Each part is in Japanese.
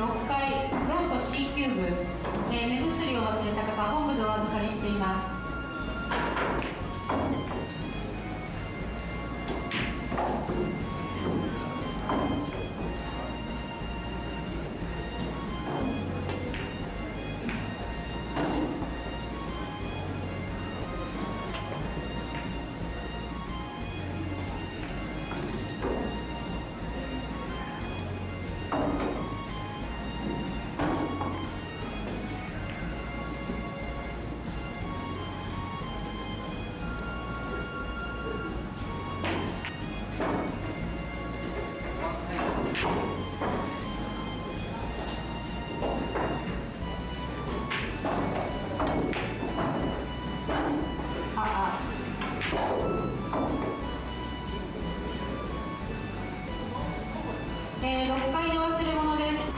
6階フロント C キューブ、目薬を忘れた方本部でお預かりしています。6階の忘れ物です。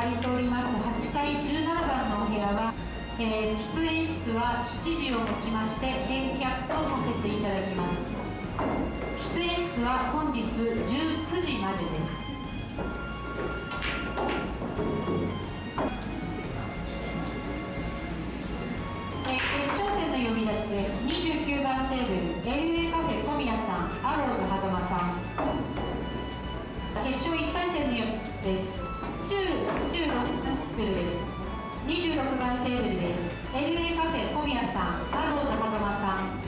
借りております8階17番のお部屋は、喫煙室は7時をもちまして返却とさせていただきます。喫煙室は本日19時までです。決勝戦の呼び出しです。29番テーブル LA カフェ小宮さん、アローズ狭間さん。決勝1回戦の呼び出しです。26番テーブルです。 LA カフェ小宮さん、アローズ狭間さん。